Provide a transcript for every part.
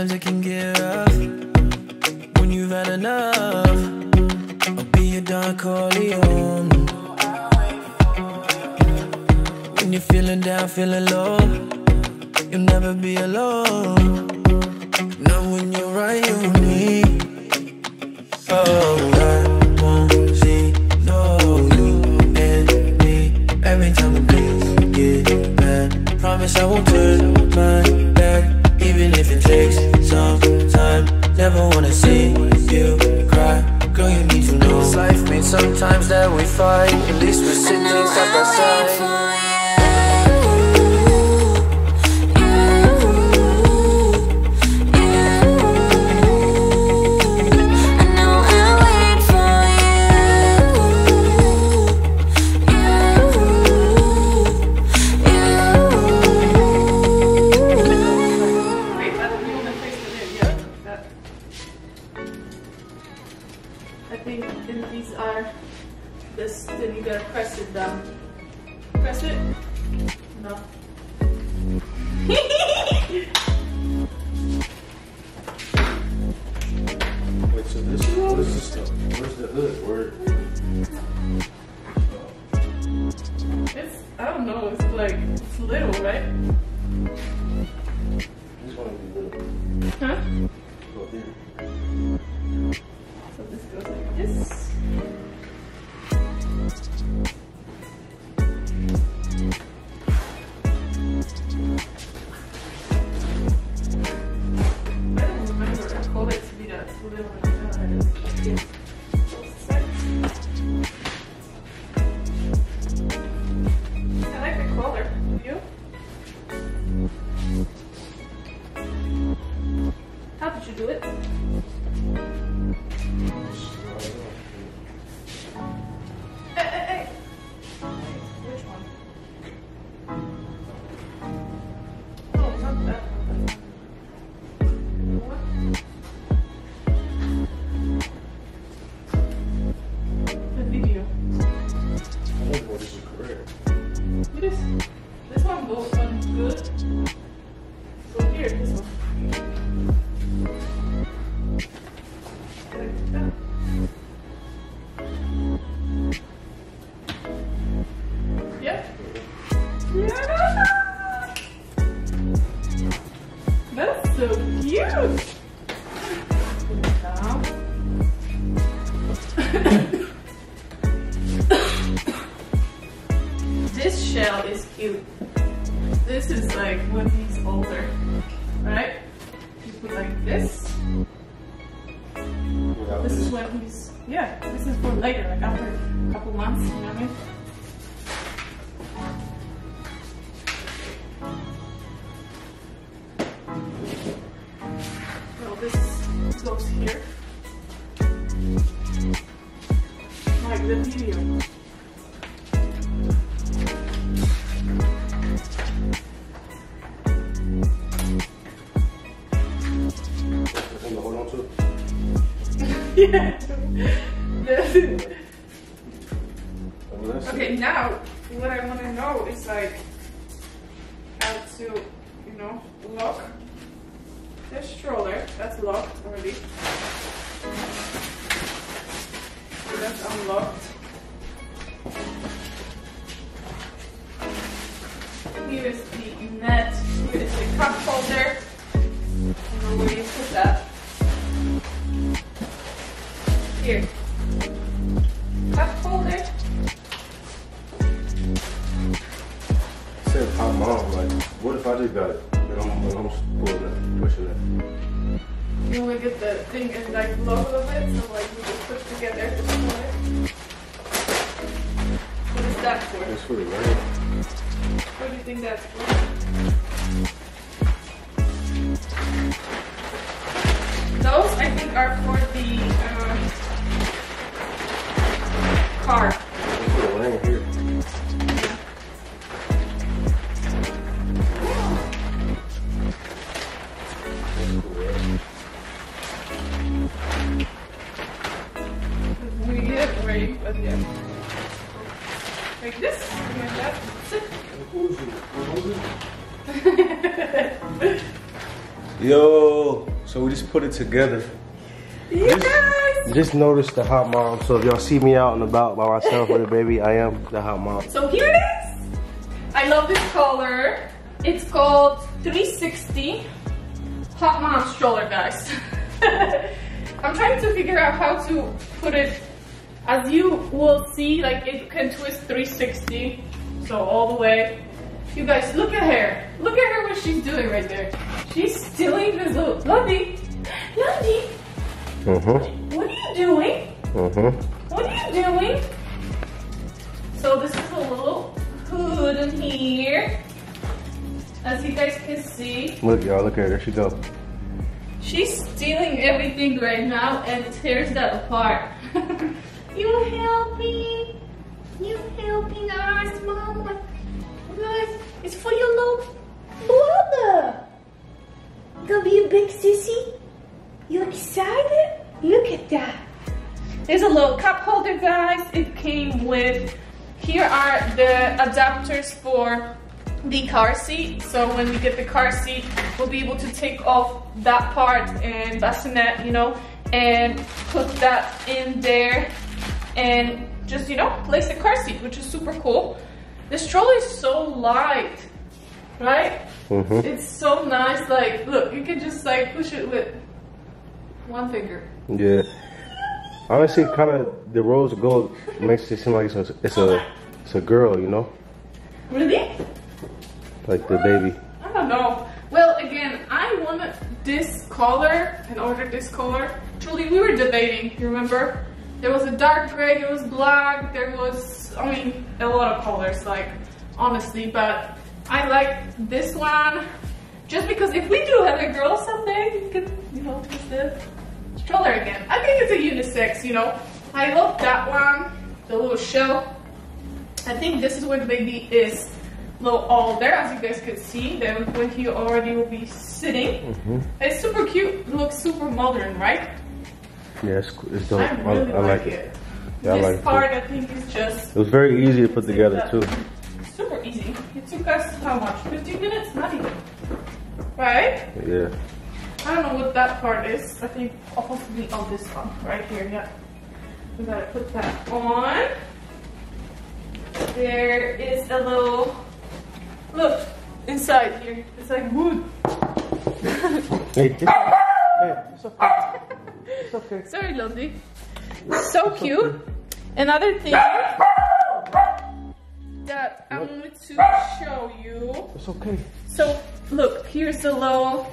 Sometimes it can get rough when you've had enough. I'll be your Don Corleone. When you're feeling down, feeling low, you'll never be alone. Now when you're right, you need. Oh, I won't see no you and me. Every time the things get bad, promise I won't turn my back. Even if it takes some time, never wanna see you cry. Girl, you need to know this life means sometimes that we fight. At least we're sitting side by side. Okay, now what I want to know is like how to, you know, lock the stroller. That's locked already. So that's unlocked. Here is the net. Here is the cup holder. I don't know where you put that. Here. Cup holder. I said, Hot Mom, like, what if I just got it? And I'm spoiled that, pushing that. You want to get the thing in, like, low of it, so, like, we can put together to pull it. What is that for? That's for the right. What do you think that's for? Those, I think, are for the car. Yo. So we just put it together. Yes! Just notice the hot mom. So if y'all see me out and about by myself with a baby, I am the hot mom. So here it is. I love this color. It's called 360 Hot Mom Stroller, guys. I'm trying to figure out how to put it. As you will see, like, it can twist 360. So all the way. You guys, look at her. Look at her, what she's doing right there. She's stealing this little... Lundy! Lundy! Mm-hmm. What are you doing? Mm-hmm. What are you doing? So this is a little hood in here. As you guys can see. Look, y'all, look at her. There she goes. She's stealing everything right now and tears that apart. You helping? You helping us, Mama? Guys, it's for your little brother. Gonna be a big sissy. You excited? Look at that. There's a little cup holder, guys. It came with. Here are the adapters for the car seat. So when we get the car seat, we'll be able to take off that part and bassinet, you know, and put that in there and just, you know, place the car seat, which is super cool. This stroller is so light, right? Mm-hmm. It's so nice. Like, look, you can just like push it with one finger. Yeah. Honestly, kind of the rose gold makes it seem like it's a girl, you know? Really? Like the baby. I don't know. Well, again, I wanted this color and ordered this color. Truly, we were debating. You remember? There was a dark gray, there was black, there was, I mean, a lot of colors, like, honestly, but I like this one just because if we do have a girl someday, we could, you know, twist the stroller again. I think it's a unisex, you know. I love that one, the little shell. I think this is where the baby is a little older, as you guys could see, then when he already will be sitting. Mm-hmm. It's super cute, it looks super modern, right? Yeah, it's dope. I really like it. Yeah, this part, I think, is just... It was very easy to put together, too. Super easy. It took us, how much? 15 minutes? Not even. Right? Yeah. I don't know what that part is. I think, hopefully, all this one right here, yeah. We gotta put that on. There is a little... Look, inside here. It's like wood. Hey, it's okay. It's okay. Sorry, Lundy. So cute. Okay. Another thing that I wanted to show you. It's okay. So, look, here's the little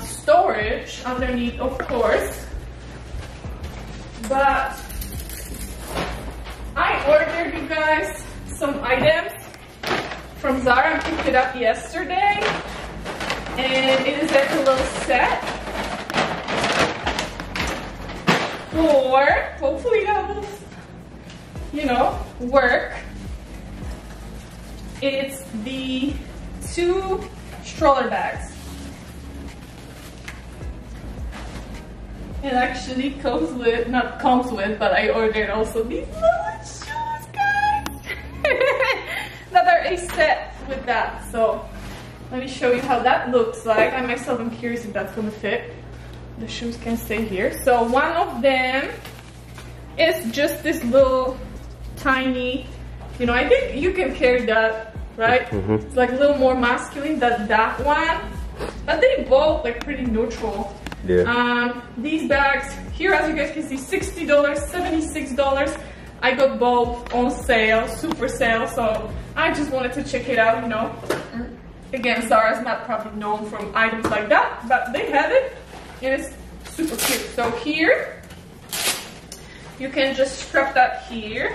storage underneath, of course. But I ordered you guys some items from Zara and picked it up yesterday. And it is like a little set. Or hopefully that will, you know, work. It's the 2 stroller bags. It actually comes with, not comes with, but I ordered also these little shoes, guys. That are a set with that. So let me show you how that looks like. I myself am curious if that's gonna fit. The shoes can stay here. So one of them is just this little tiny, you know, I think you can carry that, right? Mm-hmm. It's like a little more masculine than that one, but they both like pretty neutral. Yeah. These bags here, as you guys can see, $60, $76. I got both on sale, super sale. So I just wanted to check it out, you know. Again, Zara's not probably known from items like that, but they have it. It is super cute. So here, you can just strap that here,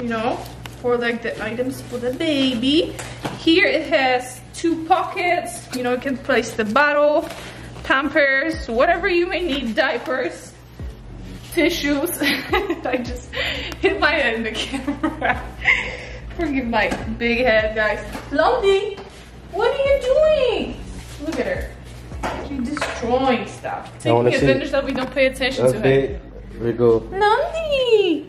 you know, for like the items for the baby. Here it has 2 pockets, you know, you can place the bottle, Pampers, whatever you may need, diapers, tissues. I just hit my head in the camera. Forgive my big head, guys. Lundy, what are you doing? Look at her. She's destroying stuff. Taking advantage that we don't pay attention to her. Here we go. Lundy!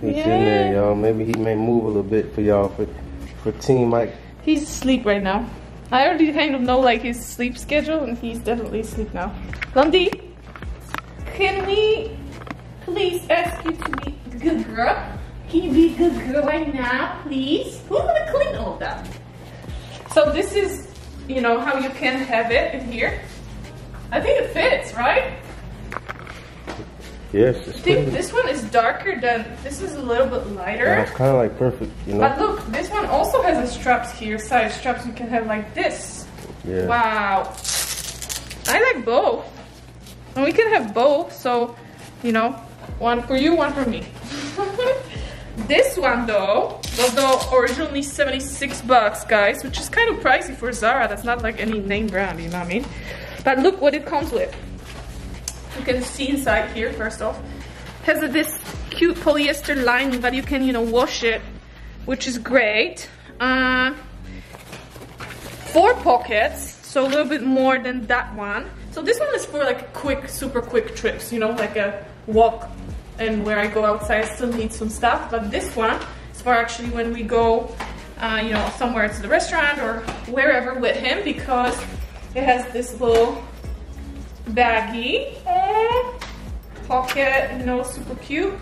He's in there, y'all. Maybe he may move a little bit for y'all, for Team Mike. He's asleep right now. I already kind of know like his sleep schedule, and he's definitely asleep now. Lundy, can we please ask you to be a good girl? Can you be a good girl right now, please? Who's gonna clean all that? So this is, you know, how you can have it in here. I think it fits, right? Yes. I think this one is darker than, this is a little bit lighter. Yeah, it's kind of like perfect, you know. But look, this one also has a straps here, side straps you can have like this. Yeah. Wow. I like both. And we can have both, so, you know, one for you, one for me. This one though, originally $76 guys, which is kind of pricey for Zara. That's not like any name brand, you know what I mean? But look what it comes with. You can see inside here, first off. Has this cute polyester lining, but you can, you know, wash it, which is great. 4 pockets, so a little bit more than that one. So this one is for like quick, super quick trips, you know, like a walk and where I go outside, I still need some stuff. But this one is for actually when we go, you know, somewhere to the restaurant or wherever with him, because it has this little baggy pocket, you know, super cute,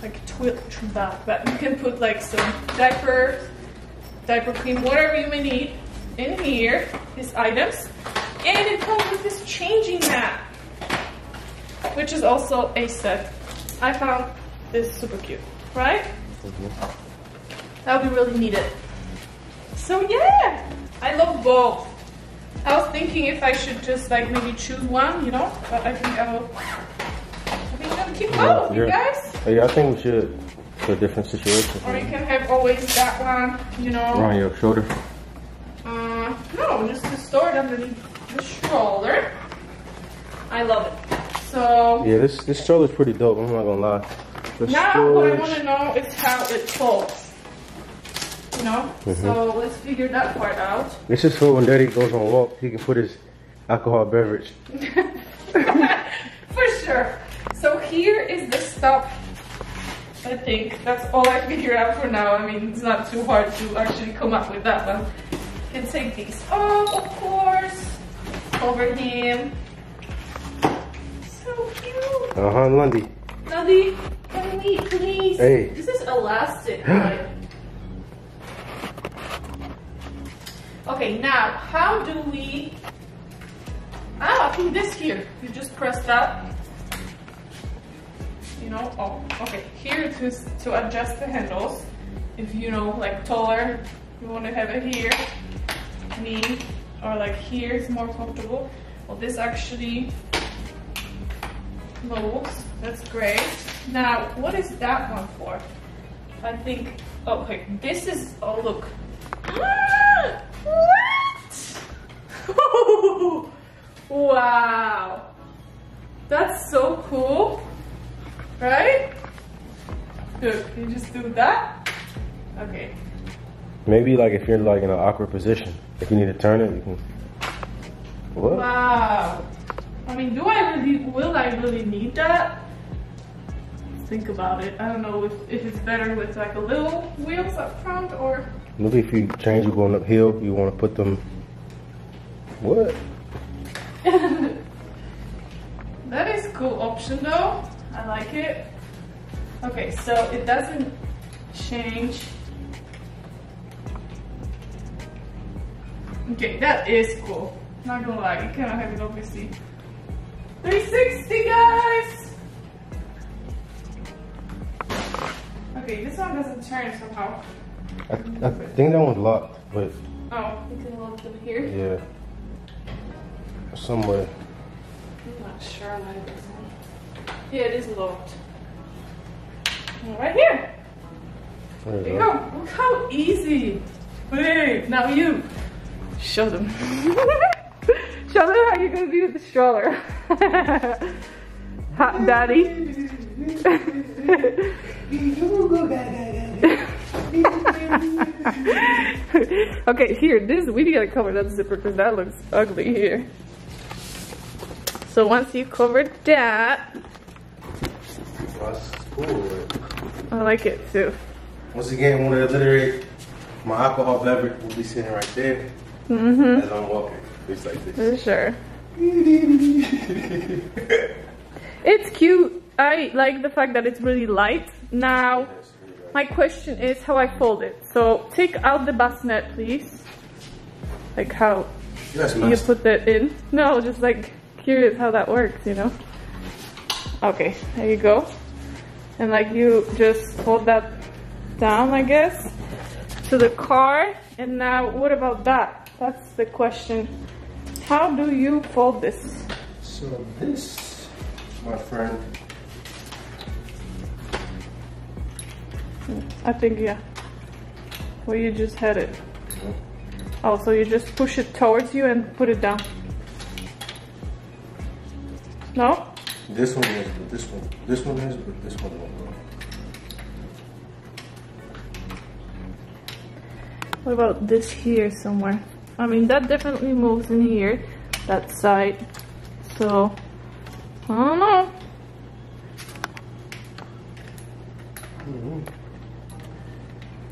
like twill bag, but you can put like some diaper cream, whatever you may need in here, these items. And it comes with this changing mat, which is also a set. I found this super cute, right? Mm-hmm. That we really need it. So yeah, I love both. I was thinking if I should just like maybe choose one, you know, but I think I'm gonna keep both, you guys. Yeah, I think we should for different situations. Or you can have always that one, you know. Around your shoulder. No, just to store it underneath the stroller. I love it. So yeah, this stroller is pretty dope. I'm not gonna lie. Now what I want to know is how it folds. You know, so let's figure that part out. This is for when Daddy goes on a walk, he can put his alcohol beverage. For sure. So here is the stuff. I think that's all I figured out for now. I mean, it's not too hard to actually come up with that one. You can take these off, of course, over him. So cute. Lundy. Lundy, can we please? Hey. This is elastic, right? Okay, now, how do we... Oh, I think this here. You just press that. You know, oh, okay. Here to adjust the handles. If you know, like taller, you want to have it here. Me, or like here, it's more comfortable. Well, this actually moves. That's great. Now, what is that one for? I think, okay, this is, oh, look. Ah! What? Wow, that's so cool, right? Look, you just do that. Okay. Maybe like if you're like in an awkward position, if you need to turn it, you can. What? Wow. I mean, will I really need that? Think about it. I don't know if it's better with like a little wheels up front or. Maybe if you change, you're going uphill, you want to put them. What? That is a cool option though. I like it. Okay, so it doesn't change. Okay, that is cool. Not gonna lie, you cannot have it obviously. 360 guys! Okay, this one doesn't turn somehow. I think that one's locked, but... Oh, you can lock them here? Yeah. Somewhere. I'm not sure on that one. Yeah, it is locked. Right here! There you go. Look how easy! Wait, now you! Show them. Show them how you're gonna be with the stroller. Hot daddy. Okay, here, we gotta cover that zipper because that looks ugly here. So once you cover that. That's cool. I like it too. Once again, one of the literary My alcohol beverage will be sitting right there as I'm walking. It's like this. Sure. It's cute. I like the fact that it's really light. Now, my question is how I fold it. So take out the bassinet, please. Like how you put that in. No, just like curious how that works, you know? Okay, there you go. And like you just hold that down, I guess, to the car. And now what about that? That's the question. How do you fold this? So this, my friend. I think, yeah. Well, you just had it. Oh, so you just push it towards you and put it down. No? This one is, but this one. This one is, but this one won't go. What about this here somewhere? I mean, that definitely moves in here, that side. So, I don't know.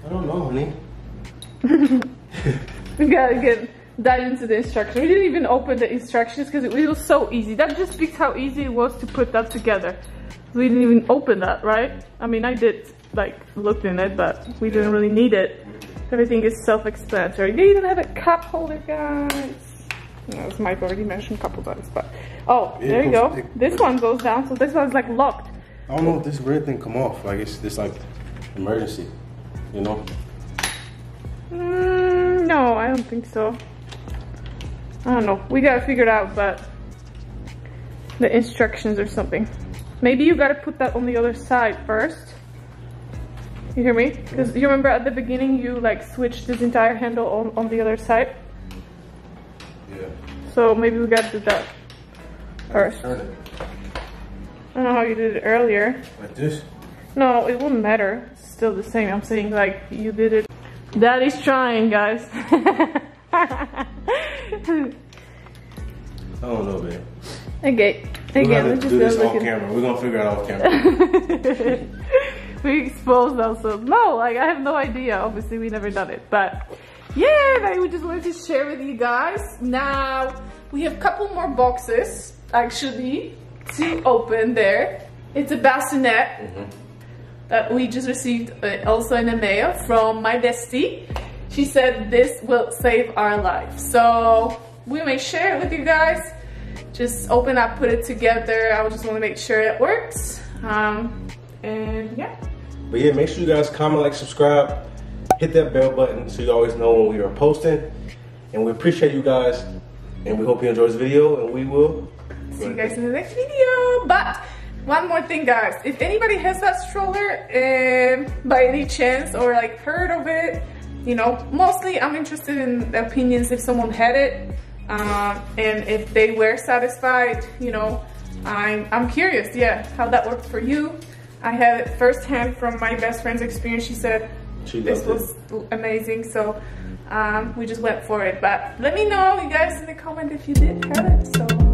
I don't know, honey. We gotta get dive into the instructions. We didn't even open the instructions because it was so easy. That just speaks how easy it was to put that together. We didn't even open that, right? I mean, I did like look in it, but we didn't really need it. Everything is self-explanatory. They even have a cup holder, guys. As Mike already mentioned a couple times, but oh, there you go. This one goes down, so this one's like locked. I don't know if this weird thing come off. Like it's this like emergency, you know? No, I don't think so. I don't know. We gotta figure it out, but the instructions or something. Maybe you gotta put that on the other side first. You hear me? Because you remember at the beginning you like switched this entire handle on the other side? Yeah. So maybe we gotta do that first. I don't know how you did it earlier. Like this? No, it won't matter. It's still the same. I'm saying like you did it. Daddy's trying, guys. I don't know, babe. Okay. Again, let's just do this off camera. We're gonna figure it out off camera. We exposed ourselves. No, like I have no idea. Obviously, we never done it, but yeah, we just wanted to share with you guys. Now we have a couple more boxes actually to open. There, it's a bassinet that we just received also in the mail from my bestie. She said this will save our life, so we may share it with you guys. Just open up, put it together. I just want to make sure it works. And yeah. But yeah, make sure you guys comment, like, subscribe, hit that bell button so you always know when we are posting. And we appreciate you guys. And we hope you enjoy this video. And we will see you guys in the next video. But one more thing, guys. If anybody has that stroller by any chance or like heard of it, you know, mostly I'm interested in the opinions if someone had it. And if they were satisfied, you know, I'm curious, yeah, how that worked for you. I had it firsthand from my best friend's experience. She said this was amazing, so we just went for it. But let me know, you guys, in the comment if you did have it. So.